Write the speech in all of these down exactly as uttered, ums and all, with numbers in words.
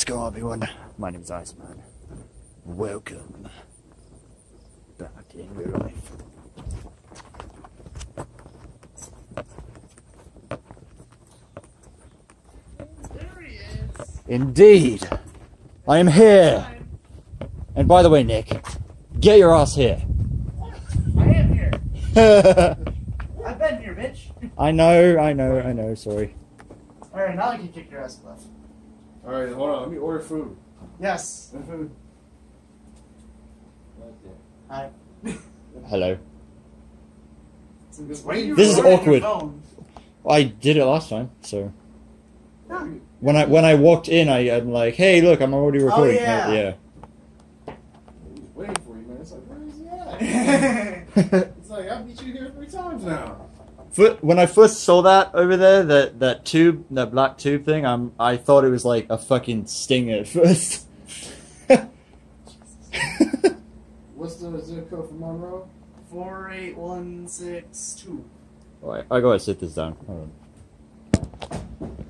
What's going on, everyone? My name is Iceman. Welcome back in real life. There he is. Indeed, I am here. And by the way, Nick, get your ass here. I am here. I've been here, bitch. I know, I know, I know. Sorry. All right, now I can kick your ass and left. All right, hold on. Let me order food. Yes. Food. Right there. Hi. Hello. So this this is awkward. I did it last time, so. Huh. When I when I walked in, I am like, hey, look, I'm already recording. Oh, yeah. I, yeah. He's waiting for you, man. It's like, where is he at? It's like I beat you here three times now. When I first saw that over there, that, that tube, that black tube thing, I'm, I thought it was like a fucking stinger at first. What's the zip code for Monroe? four eight one six two. Oh, I, I gotta sit this down. Hold on.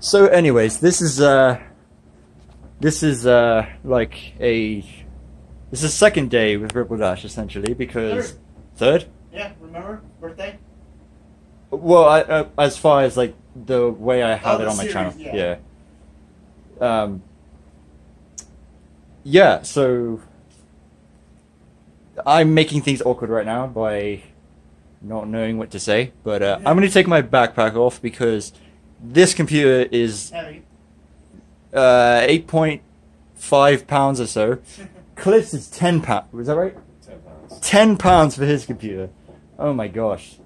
So anyways, this is, uh, this is, uh, like a... It's the second day with Ripple Dash, essentially, because... Third? Third? Yeah, remember? Birthday? Well, I, uh, as far as, like, the way I have oh, it on my series, channel. Yeah. Yeah. Um, yeah, so... I'm making things awkward right now by not knowing what to say, but uh, yeah. I'm going to take my backpack off because this computer is... Heavy. Uh, eight point five pounds or so. Cliff's is ten pounds. Was that right? Ten pounds. Ten pounds for his computer. Oh my gosh,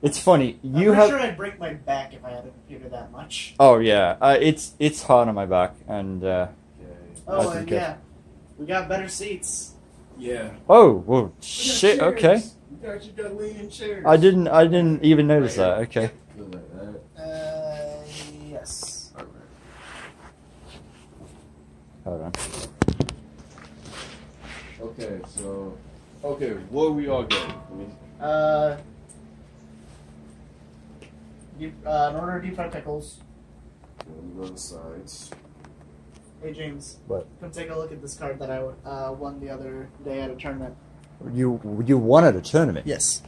it's funny. You I'm have. Sure I'd break my back if I had a computer that much. Oh yeah, uh, it's it's hard on my back, and. Uh, oh and yeah, we got better seats. Yeah. Oh well, shit. Chairs. Okay. You got you got leaning chairs. I didn't. I didn't even notice right that. Okay. Uh, yes. All right. Hold on. Okay, so, okay, what are we all getting? Uh, deep, uh, an order of deep fried pickles. Let me go to the sides. Hey, James. What? Come take a look at this card that I uh, won the other day at a tournament. You you won at a tournament? Yes.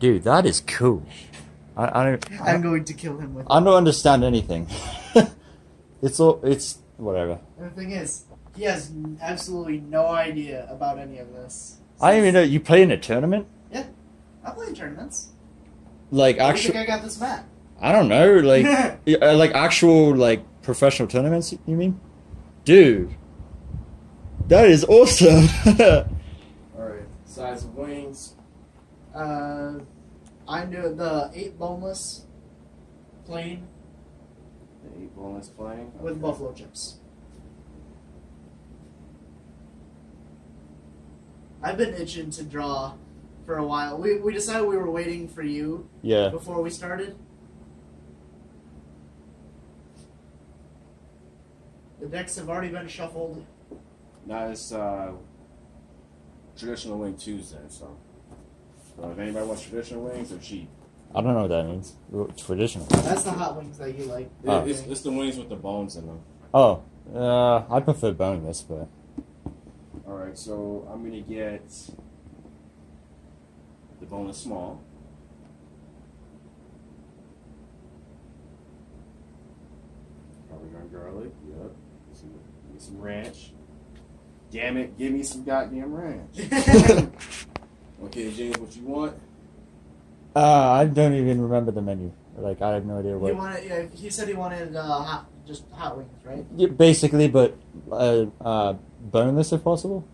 Dude, that is cool. I, I don't. I I'm don't, going to kill him with. I don't understand anything. It's all. It's whatever. And the thing is. He has absolutely no idea about any of this. So I didn't even know you play in a tournament. Yeah, I play in tournaments. Like actually, I got this map. I don't know, like like actual like professional tournaments. You mean, dude? That is awesome. All right, size of wings. Uh, I'm doing the eight boneless plain. The eight boneless plain okay. With buffalo chips. I've been itching to draw for a while. We we decided we were waiting for you yeah. before we started. The decks have already been shuffled. Now it's uh, traditional wing Tuesday, so. so if anybody wants traditional wings, they're cheap. I don't know what that means. Traditional. That's the hot wings that you like. It, oh. it's, it's the wings with the bones in them. Oh, uh, I prefer boneless, but. Alright, so I'm gonna get the boneless small. Parmesan garlic, yep. Some, give me some ranch. Damn it, give me some goddamn ranch. Okay, James, what you want? Uh, I don't even remember the menu. Like, I have no idea what. He wanted, yeah, he said he wanted uh, hot, just hot wings, right? Yeah, basically, but. Uh, uh, boneless if possible,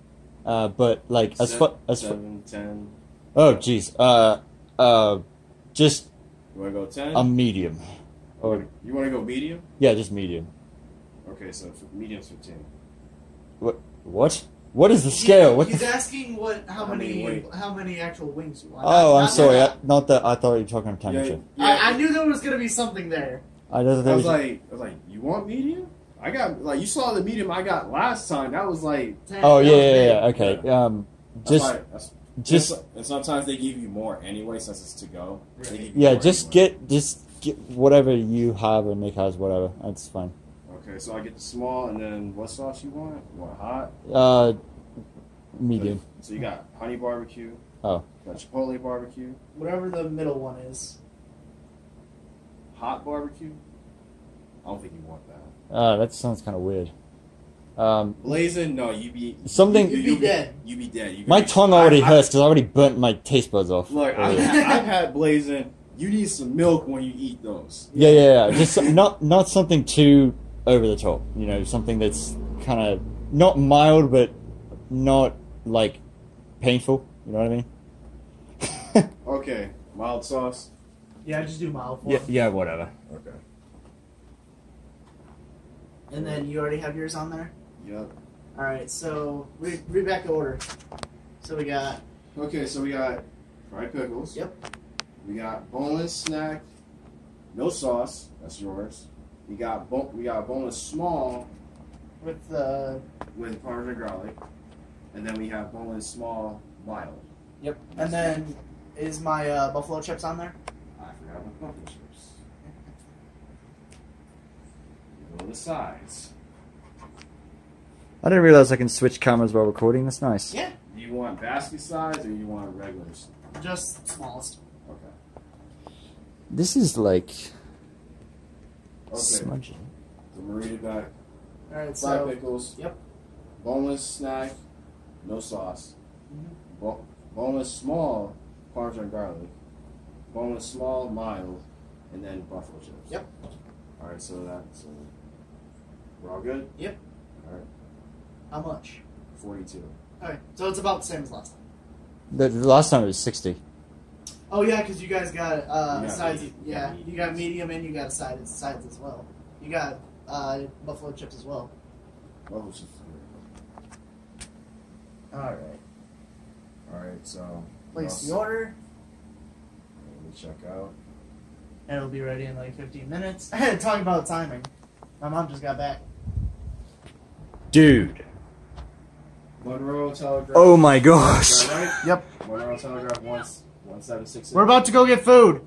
uh, but like as far as seven, ten. Oh jeez, uh, uh, just. You wanna go ten? A medium. Or you wanna go medium? Yeah, just medium. Okay, so medium's fifteen. What? What? What is the scale? He's, what he's the asking what how, how many, many how many actual wings you want. Oh, I'm sorry. I, not that I thought you were talking temperature. Yeah, yeah. I, I knew there was gonna be something there. I, I was you... like, I was like, you want medium? I got, like, you saw the medium I got last time. That was, like... ten, oh, yeah, yeah, yeah, okay. Yeah. Um, just... That's like, that's, just and sometimes they give you more anyway, since it's to go. Right. Yeah, just more. get... Just get whatever you have or Nick has, whatever. That's fine. Okay, so I get the small, and then what sauce you want? You want hot? Uh, medium. So, so you got honey barbecue. Oh. Got chipotle barbecue. Whatever the middle one is. Hot barbecue? I don't think you want that. Uh, that sounds kind of weird. Um, Blazing? No, you be something. You, you, you be dead. Be, you be dead. You my tongue already I, hurts because I already burnt my taste buds off. Look, I've, I've had Blazing. You need some milk when you eat those. Yeah, yeah, yeah. yeah. Just not not something too over the top. You know, something that's kind of not mild, but not like painful. You know what I mean? Okay, mild sauce. Yeah, just do mild form. Yeah, yeah, whatever. Okay. And then you already have yours on there. Yep. All right, so read, read back the order. So we got. Okay, so we got fried pickles. Yep. We got boneless snack, no sauce. That's yours. We got bon we got boneless small. With uh. With parmesan garlic, and then we have boneless small mild. Yep. And, and then is my uh, buffalo chips on there? I forgot my buffalo chips. The sides. I didn't realize I can switch cameras while recording. That's nice. Yeah. Do you want basket size or you want regulars? Just smallest. Okay. This is like okay. Smudgy. The marita back. All right. Fried so, pickles. Yep. Boneless snack, no sauce. Mm-hmm. Bo boneless small parmesan garlic. Boneless small mild, and then buffalo chips. Yep. All right. So that's. Uh, We're all good? Yep. Alright. How much? forty-two. Alright, so it's about the same as last time. The, the last time it was sixty. Oh yeah, because you guys got uh, sides. Medium. Yeah, you got medium and you got sides, sides as well. You got uh, buffalo chips as well. Buffalo chips. Alright. Alright, so... Place the order. Let me check out. And it'll be ready in like fifteen minutes. I had to talk about timing. My mom just got back. Dude. Monroe Telegraph. Oh my gosh. Right? Yep. Monroe Telegraph once one seven six. We're about to go get food.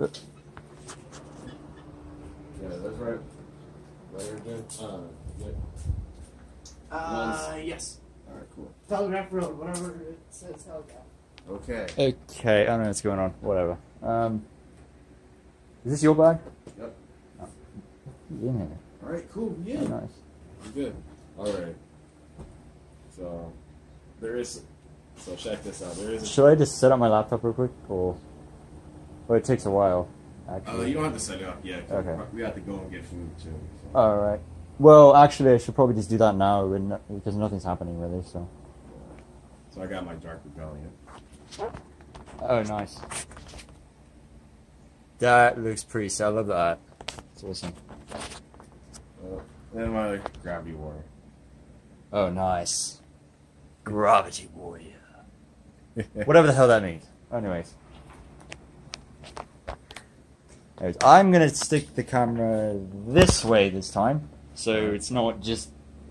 Yeah, that's right. Later, good. Uh, good. Uh, yes. All right, cool. Telegraph Road, whatever it says, Telegraph. Okay. Okay, I don't know what's going on. Whatever. Um. Is this your bag? Yep. Oh. Yeah. All right. Cool. Yeah. Oh, nice. I'm good. All right. So there is. So check this out. There is. A Should I just set up my laptop real quick, or? Well, it takes a while. Actually. Uh, you don't have to set it up yet. Okay. We have to go and get food too. So. All right. Well, actually, I should probably just do that now because nothing's happening really. So. So I got my Dark Rebellion. Oh, nice. That looks pretty sick. I love that. It's awesome. Uh, and my Gravity Warrior. Oh, nice. Gravity Warrior. Whatever the hell that means. Anyways. Anyways, I'm going to stick the camera this way this time. So it's not just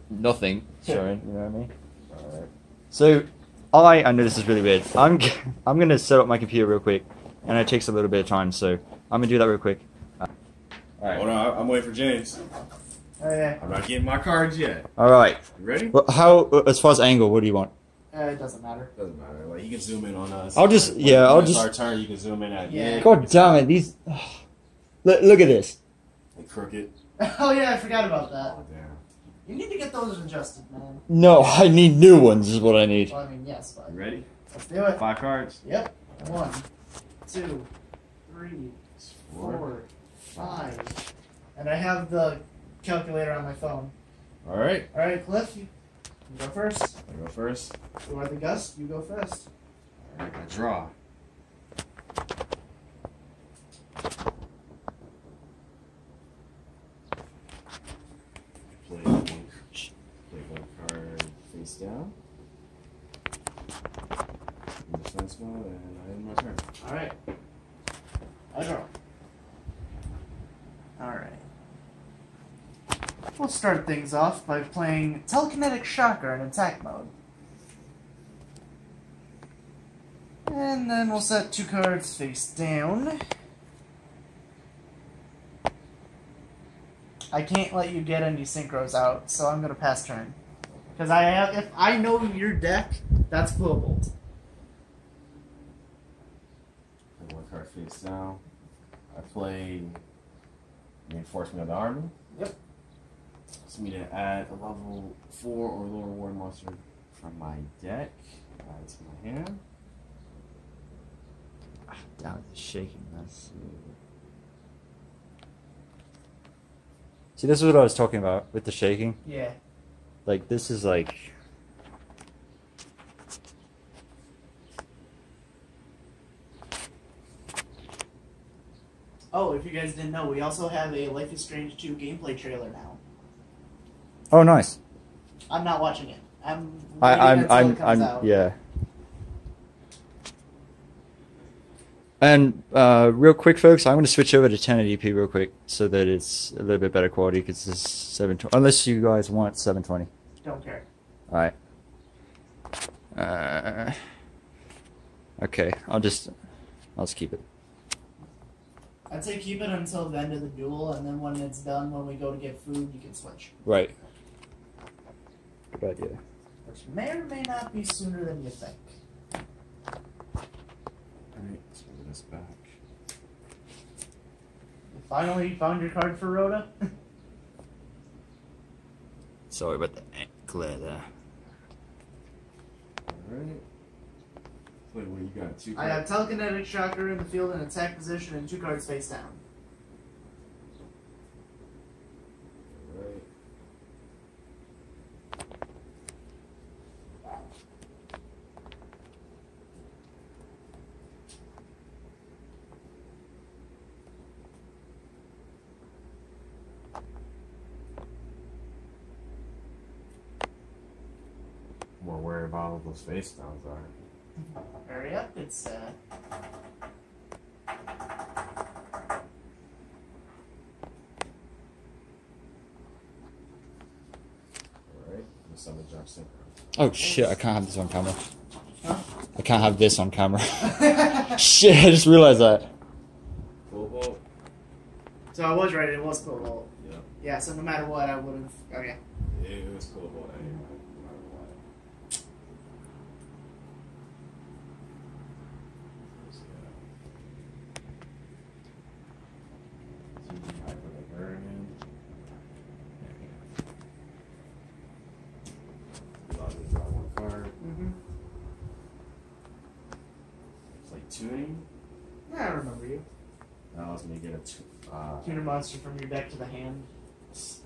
nothing showing. You know what I mean? Alright. So, I, I know this is really weird. I'm, I'm going to set up my computer real quick. And it takes a little bit of time, so I'm gonna do that real quick. All right, hold on. I'm waiting for James. Oh, yeah. I'm not getting my cards yet. All right. You ready? Well, how as far as angle? What do you want? Uh, it doesn't matter. Doesn't matter. Like you can zoom in on us. I'll just like, yeah. I'll just. Our turn. You can zoom in at. Yeah. Nick. God damn it! These. Oh. Look! Look at this. They crooked. Oh yeah, I forgot about that. Oh damn. You need to get those adjusted, man. No, I need new ones. Is what I need. Well, I mean, yes. But you ready? Let's do it. Five cards. Yep. One. Two, three, four, five, and I have the calculator on my phone. All right. All right, Cliff, you go first. I go first. You are the Gus. You go first. All right, I draw. Play one, play one card face down. Defense one, and I end my turn. All right. I draw. All right. We'll start things off by playing telekinetic shocker in attack mode. And then we'll set two cards face down. I can't let you get any synchros out, so I'm gonna pass turn. Because I have, if I know your deck, that's Glowbolt. One card face down. I play Reinforcement of the Army. Yep. It's me to add a level four or lower ward monster from my deck. Add to my hand. Ah, down is shaking. That's. See, this is what I was talking about with the shaking. Yeah. Like, this is like... Oh, if you guys didn't know, we also have a Life is Strange Two gameplay trailer now. Oh, nice. I'm not watching it. I'm waiting I, I'm, until I'm, it comes I'm, out. Yeah. And uh, real quick, folks, I'm going to switch over to ten eighty p real quick so that it's a little bit better quality because this is seven twenty. Unless you guys want seven twenty. Don't care. All right. Uh, okay, I'll just I'll just keep it. I'd say keep it until the end of the duel, and then when it's done, when we go to get food, you can switch. Right. Good idea. Which may or may not be sooner than you think. All right. Back. You finally found your card for Rhoda? Sorry about the glare there. Alright. Wait, what you got? Two cards? I have telekinetic shocker in the field in attack position and two cards face down. Alright. All those face downs are. Hurry up, it's uh. Alright, I'm summon Jack Synchro. Oh shit, I can't have this on camera. Huh? I can't have this on camera. Shit, I just realized that. Glowbolt. So I was right, it was Glowbolt. Yeah. Yeah, so no matter what, I would've. Oh yeah. Yeah, it was Glowbolt anyway. Tuner monster from your deck to the hand.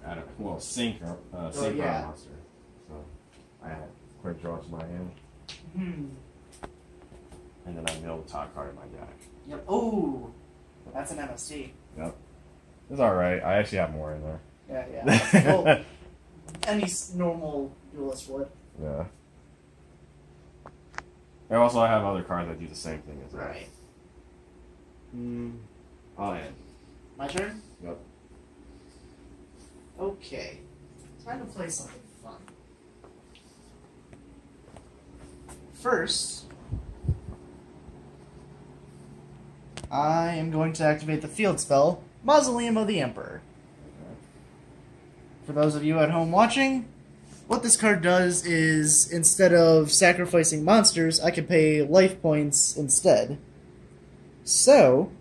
I don't, well, synchro, uh, synchro oh, yeah. monster. So I had quick draw to my hand, mm-hmm. and then I milled top card in my deck. Yep. Oh, that's an M S T. Yep. It's all right. I actually have more in there. Yeah, yeah. Well, any normal duelist would. Yeah. And also, I have other cards that do the same thing as that. Right. Hmm. Oh yeah. My turn? Yep. Okay. Time to play something fun. First, I am going to activate the field spell, Mausoleum of the Emperor. Okay. For those of you at home watching, what this card does is, instead of sacrificing monsters, I can pay life points instead. So...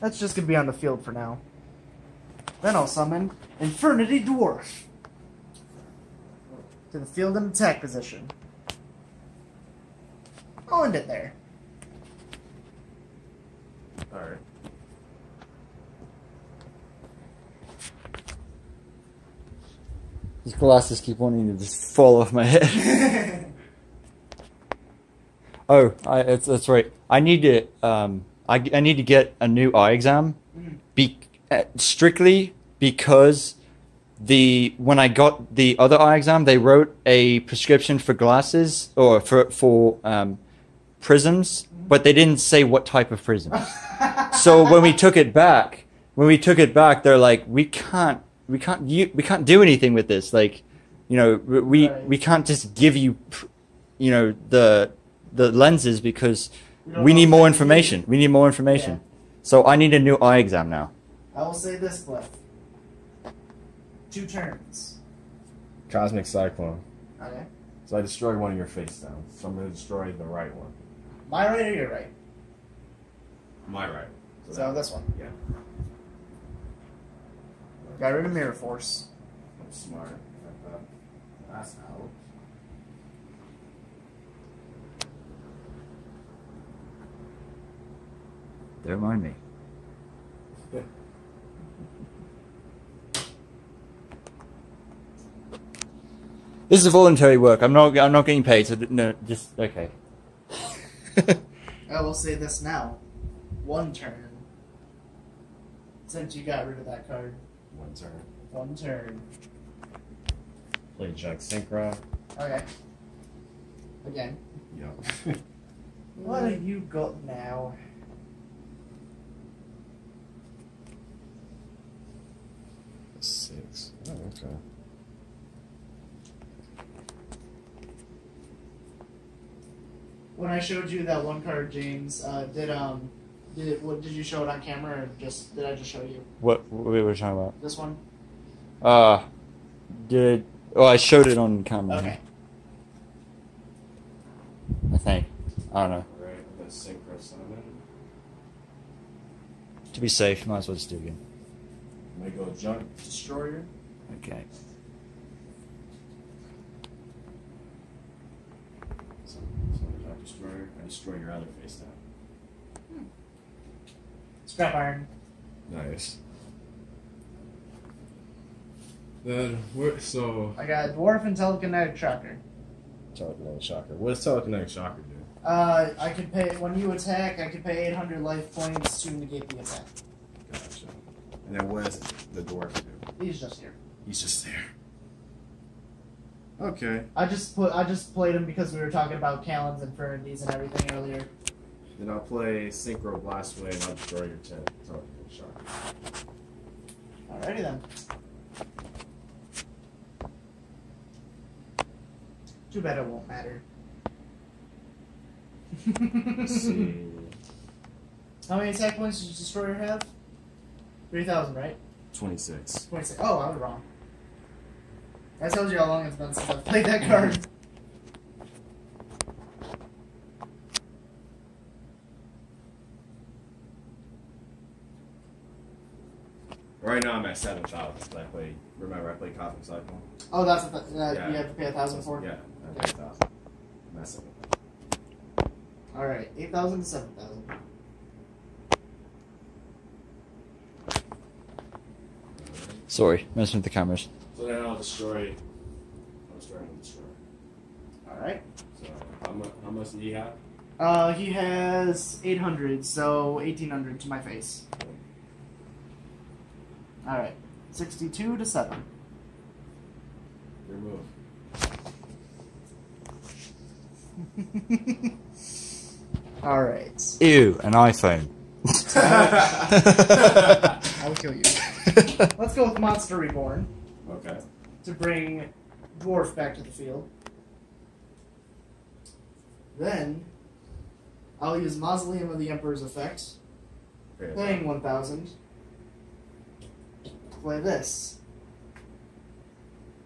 that's just going to be on the field for now. Then I'll summon Infernity Dwarf to the field and attack position. I'll end it there. Alright. These glasses keep wanting to just fall off my head. oh, I, it's, that's right. I need to... Um, I, I need to get a new eye exam, be, uh, strictly because the when I got the other eye exam, they wrote a prescription for glasses or for for um, prisms, but they didn't say what type of prisms. So when we took it back, when we took it back, they're like, we can't, we can't, you, we can't do anything with this. Like, you know, we right. we can't just give you pr you know, the the lenses because we need more information. We need more information. Yeah. So I need a new eye exam now. I will say this, Cliff. Two turns. Cosmic cyclone. Okay. So I destroyed one of your face down. So I'm going to destroy the right one. My right or your right? My right. So, so that, this one. Yeah. Got rid of Mirror Force. I'm smart. That's out. Don't mind me. Yeah. This is voluntary work. I'm not. I'm not getting paid. So no. Just okay. I will say this now. One turn. Since you got rid of that card. One turn. One turn. Play Jack Synchro. Okay. Again. Yep. What have you got now? Six. Oh, okay. When I showed you that one card, James, uh, did um, did it, what, did you show it on camera, or just did I just show you? What, what were you talking about? This one. Uh, did oh I showed it on camera. Okay. I think I don't know. Right, the synchro summon. To be safe, might as well just do it again. I'm gonna go junk destroyer. Okay. So, so junk destroyer. I destroy your other face down. Hmm. Scrap iron. Nice. Then we're, so I got dwarf and telekinetic shocker. Telekinetic shocker. What does telekinetic shocker do? Uh, I could pay when you attack. I could pay eight hundred life points to negate the attack. Gotcha. And then what does the dwarf do? He's just here. He's just there. Okay. I just put I just played him because we were talking about Callan's Infernities and everything earlier. Then I'll play Synchro Blast Way and I'll destroy your tent. Alrighty then. Too bad it won't matter. Let's see. How many attack points does Destroyer have? three thousand, right? twenty-six. twenty-six. Oh, I was wrong. That tells you how long it's been since I've played that card. Right now I'm at seven thousand. I play, remember I played Cosmic Cyclone. Oh, that's a th uh, yeah. You have to pay one thousand for? Yeah, I pay one thousand. That's it. Alright, eight thousand to seven thousand. Sorry, messing with the cameras. So then I'll destroy. I'll destroy and destroy. Alright. So, how much, how much did he have? Uh, he has eight hundred, so eighteen hundred to my face. Alright, sixty-two to seven. Your move. Alright. Ew, an iPhone. I'll kill you. Let's go with Monster Reborn. Okay. To bring Dwarf back to the field. Then, I'll use Mausoleum of the Emperor's effect. Great. Playing one thousand. Play this.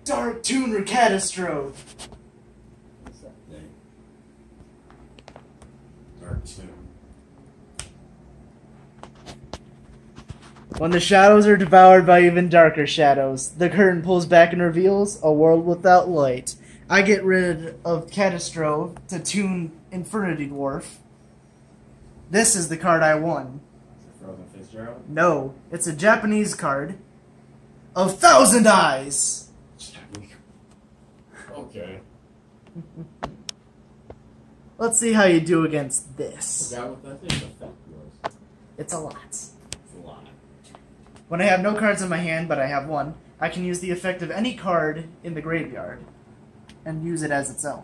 Dark Tuner Catastro! What's that? Dang. Dark Tuner. When the shadows are devoured by even darker shadows, the curtain pulls back and reveals a world without light. I get rid of Catastro to tune Infernity Dwarf. This is the card I won. Is it Frozen Fitzgerald? No, it's a Japanese card of Thousand Eyes. Okay. Let's see how you do against this. I forgot what that thing's effect was. It's a lot. When I have no cards in my hand, but I have one, I can use the effect of any card in the graveyard and use it as its own.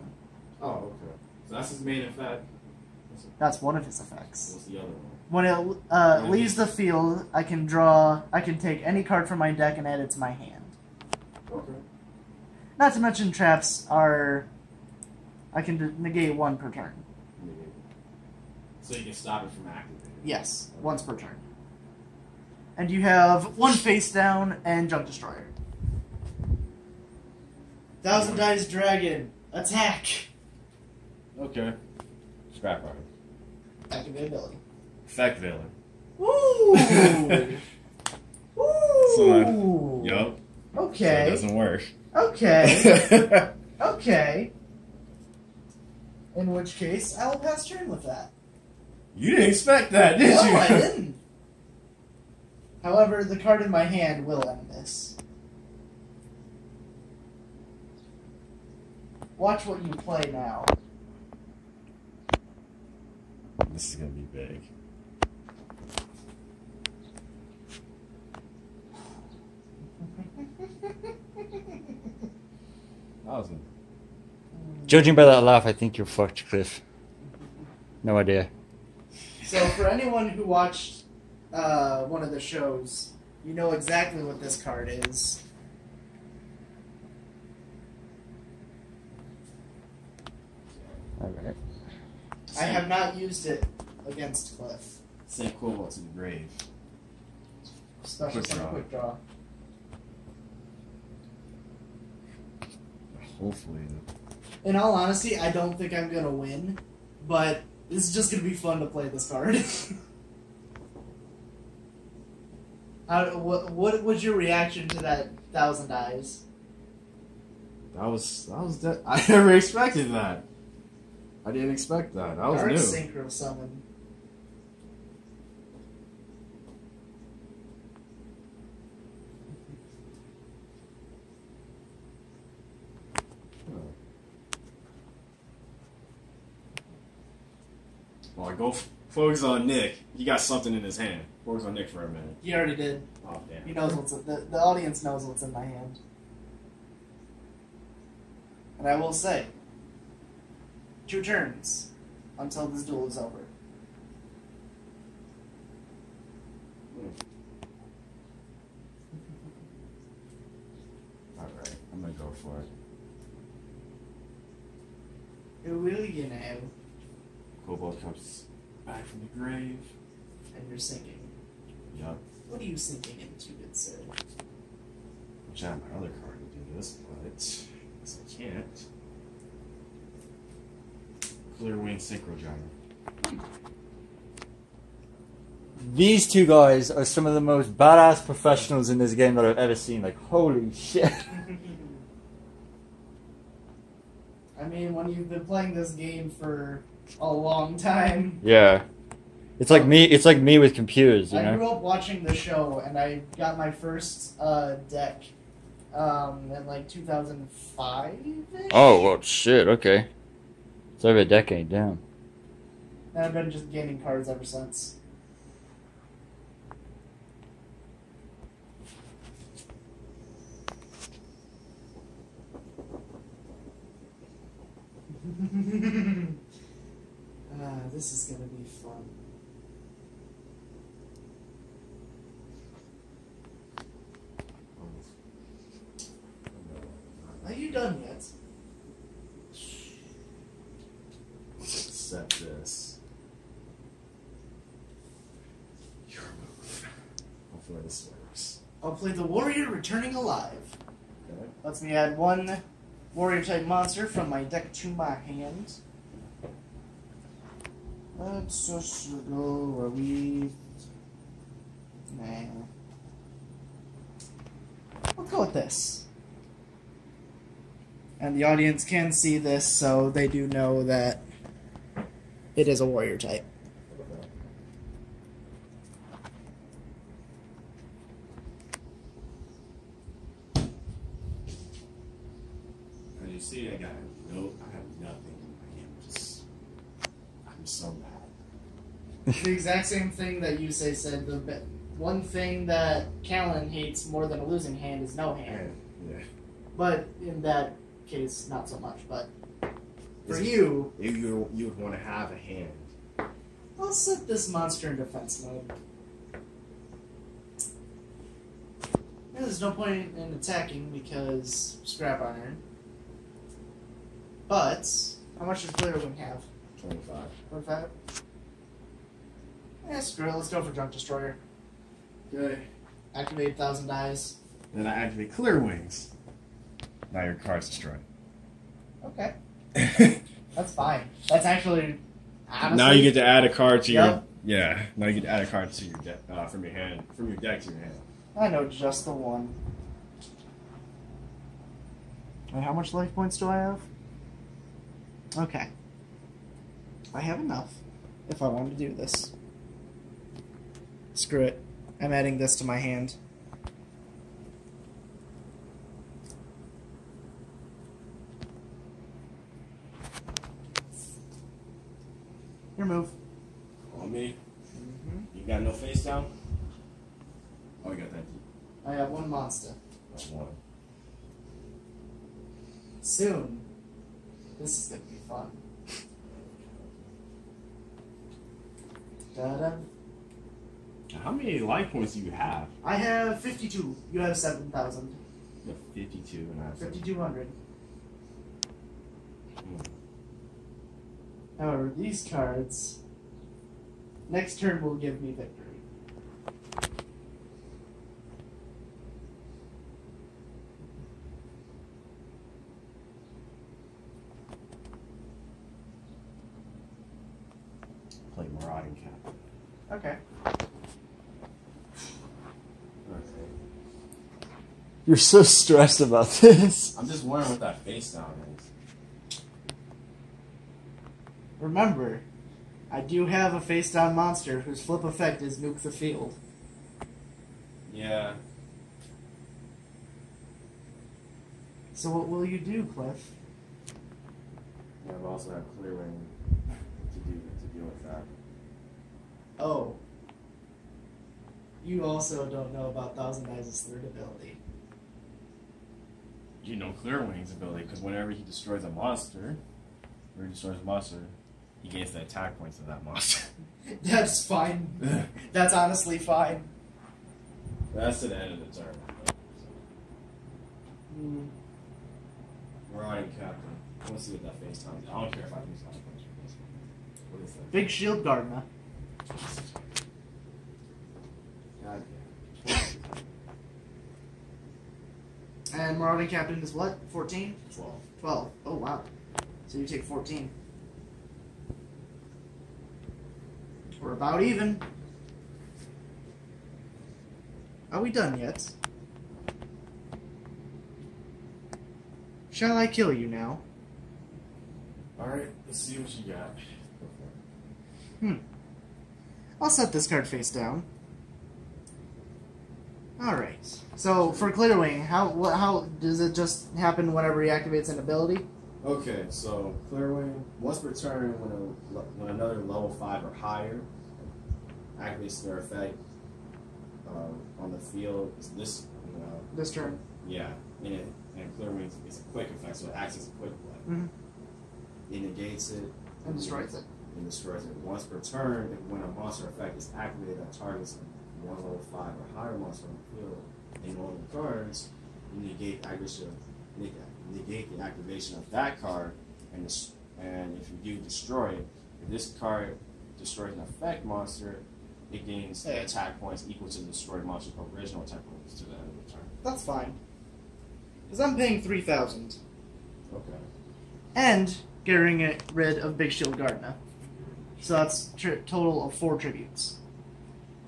Oh, okay. So that's his main effect. That's one of his effects. What's the other one? When it uh, leaves the field, I can draw, I can take any card from my deck and add it to my hand. Okay. Not to mention traps are I can negate one per turn. So you can stop it from activating. Yes, okay. Once per turn. And you have one face down and Junk Destroyer. Thousand Eyes Dragon, attack! Okay. Scrap Iron. Activate ability. Effect villain. Woo! Woo! So, uh, yup. Okay. So it doesn't work. Okay. Okay. In which case, I'll pass turn with that. You didn't expect that, did no, you? No, I didn't. However, the card in my hand will end this. Watch what you play now. This is gonna be big. Awesome. Judging by that laugh, I think you're fucked, Cliff. No idea. So for anyone who watched uh, one of the shows, you know exactly what this card is. Alright. I have not used it against Cliff. Say Cobalt's in the grave. Special quick draw. Quick draw. Hopefully. In all honesty, I don't think I'm going to win, but... It's just going to be fun to play this card. How, what, what was your reaction to that Thousand Eyes? That was... that was de I never expected that. I didn't expect that. I was Dark new. Synchro Summon. Well, I go f focus on Nick. He got something in his hand. Focus on Nick for a minute. He already did. Oh, damn. He knows what's in, the, the audience knows what's in my hand. And I will say, two turns until this duel is over. Hmm. All right, I'm gonna go for it. It will, you know. Glowbolt comes back from the grave. And you're sinking. Yup. What are you sinking into, good sir? I'll try my other card to do this, but I guess I can't. Clearwing Synchro Dragon. These two guys are some of the most badass professionals in this game that I've ever seen. Like, holy shit. I mean, when you've been playing this game for... a long time. Yeah, it's like me. It's like me with computers. You I know? grew up watching the show, and I got my first uh, deck um, in like two thousand five. Oh well, shit. Okay, it's over a decade. Damn. And I've been just gaining cards ever since. Ah, this is gonna be fun. Are you done yet? Set this. Your move. Hopefully this works. I'll play the Warrior Returning Alive. Okay. Lets me add one warrior type monster from my deck to my hand. Let's just go where we... Nah. We'll go with this. And the audience can see this, so they do know that it is a warrior type. As you see, I got no... I have nothing. I can't just... I'm so mad. The exact same thing that you say said. The one thing that Callan hates more than a losing hand is no hand. Yeah. Yeah. But in that case, not so much. But for it's, you, you you would want to have a hand. I'll set this monster in defense mode. There's no point in attacking because Scrap Iron. But How much does Clearwing have? twenty-five. twenty-five? Eh, screw it. Let's go for Junk Destroyer. Okay. Activate Thousand Eyes. Then I activate Clearwings. Now your card's destroyed. Okay. That's fine. That's actually... Honestly, now you get to add a card to yep. your... Yeah. Now you get to add a card to your deck uh, from your hand. From your deck to your hand. I know just the one. And how much life points do I have? Okay. I have enough if I want to do this. Screw it. I'm adding this to my hand. Your move. On me. Mm-hmm. You got no face down? Oh, I got that. I got one monster. That's one. Soon. This is going to be fun. Da-da. How many life points do you have? I have fifty-two. You have seven thousand. You have fifty-two and I have fifty-two hundred. Mm. However, these cards, next turn will give me victory. Play Marauding Captain. Okay. You're so stressed about this. I'm just wondering what that face down is. Remember, I do have a face down monster whose flip effect is nuke the field. Yeah. So what will you do, Cliff? Yeah, I've also had Clearwing to do to deal with that. Oh. You also don't know about Thousand Eyes' third ability. You know Clearwing's ability, because whenever he destroys a monster, or he destroys a monster, he gains the attack points of that monster. That's fine. That's honestly fine. That's to the end of the turn. Mm. We're on Captain. I want to see what that face time is. I don't care if I lose life points for this one. What is that? Big Shield Gardener. God damn. And Marauding Captain is what? fourteen? twelve. twelve. Oh, wow. So you take fourteen. We're about even. Are we done yet? Shall I kill you now? Alright, let's see what you got. Hmm. I'll set this card face down. Alright, so for Clearwing, how what, how does it just happen whenever he activates an ability? Okay, so Clearwing, once per turn, when, a, when another level five or higher activates their effect um, on the field, it's this you know, this turn. Yeah, and, it, and Clearwing is a quick effect, so it acts as a quick play. Mm-hmm. It negates it. And destroys it. And destroys it. Once per turn, when a monster effect is activated that targets one level five or higher monster on the field, and all the cards, you negate activation, negate the activation of that card, and and if you do destroy it, if this card destroys an effect monster, it gains hey. attack points equal to the destroyed monster's original attack points to the end of the turn. That's fine, because I'm paying three thousand. Okay. And getting it rid of Big Shield Gardener, so that's tri total of four tributes.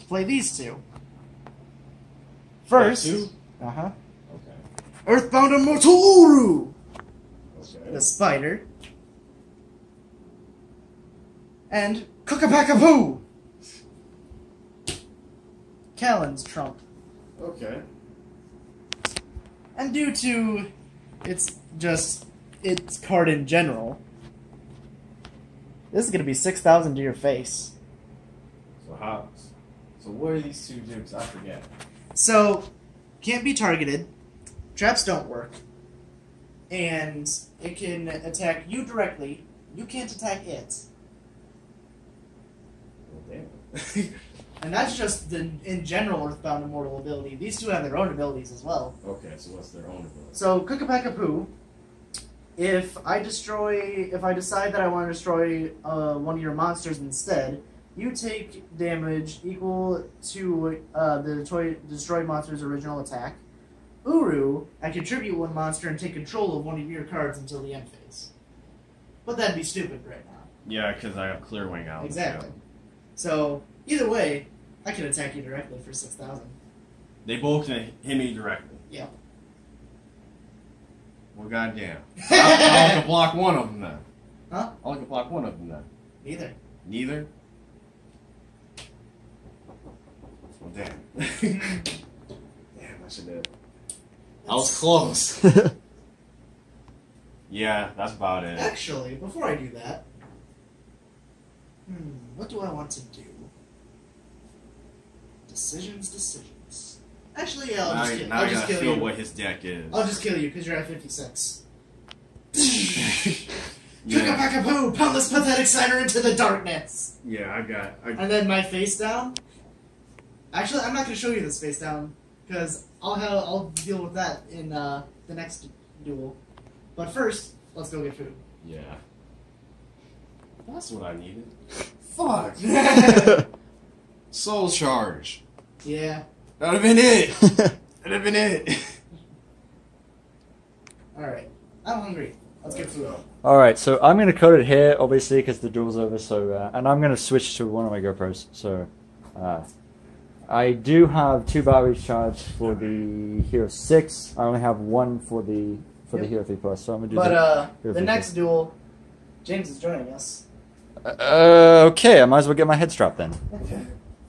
Play these two. First, uh huh. Okay. Earthbound Immortal. Okay. The spider. And Kukapakapoo. Callan's trump. Okay. And due to it's just its card in general, this is gonna be six thousand to your face. So how? So what are these two dupes? I forget. So, can't be targeted, traps don't work, and it can attack you directly. You can't attack it. Well, damn. And that's just the, in general, Earthbound Immortal ability. These two have their own abilities as well. Okay, so what's their own ability? So, Kukapakapoo If I destroy, if I decide that I want to destroy uh, one of your monsters instead, you take damage equal to uh, the destroyed monster's original attack. Uru, I contribute one monster and take control of one of your cards until the end phase. But that'd be stupid right now. Yeah, because I have Clearwing out. Exactly. Too. So, either way, I can attack you directly for six thousand. They both can hit me directly. Yeah. Well, goddamn. I'll, I'll have to block one of them then. Huh? I'll have to block one of them then. Neither. Neither? Well, damn. Damn, I should have. I was close. Yeah, that's about it. Actually, before I do that, hmm, what do I want to do? Decisions, decisions. Actually, yeah, I'll now just, I, now I'll I just kill you. I gotta feel what his deck is. I'll just kill you, because you're at fifty-six. Yeah. Kukapakapoo! Pound this pathetic cider into the darkness! Yeah, I got I... And then my face down? Actually, I'm not gonna show you this face down, because I'll have, I'll deal with that in uh, the next duel. But first, let's go get food. Yeah. That's what I needed. Fuck! Soul charge. Yeah. That would have been it! That would have been it! Alright. I'm hungry. Let's get food. Alright, so I'm going to cut it here, obviously, because the duel's over, so... Uh, and I'm going to switch to one of my GoPros, so... Uh, I do have two batteries charged for the Hero six. I only have one for the for yep. the Hero three plus, so I'm going to do but, that. But, uh, the next duel, James is joining us. Uh, okay, I might as well get my head strapped then. Okay.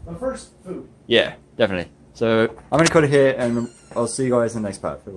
But first, food. Yeah, definitely. So, I'm going to cut it here, and I'll see you guys in the next part.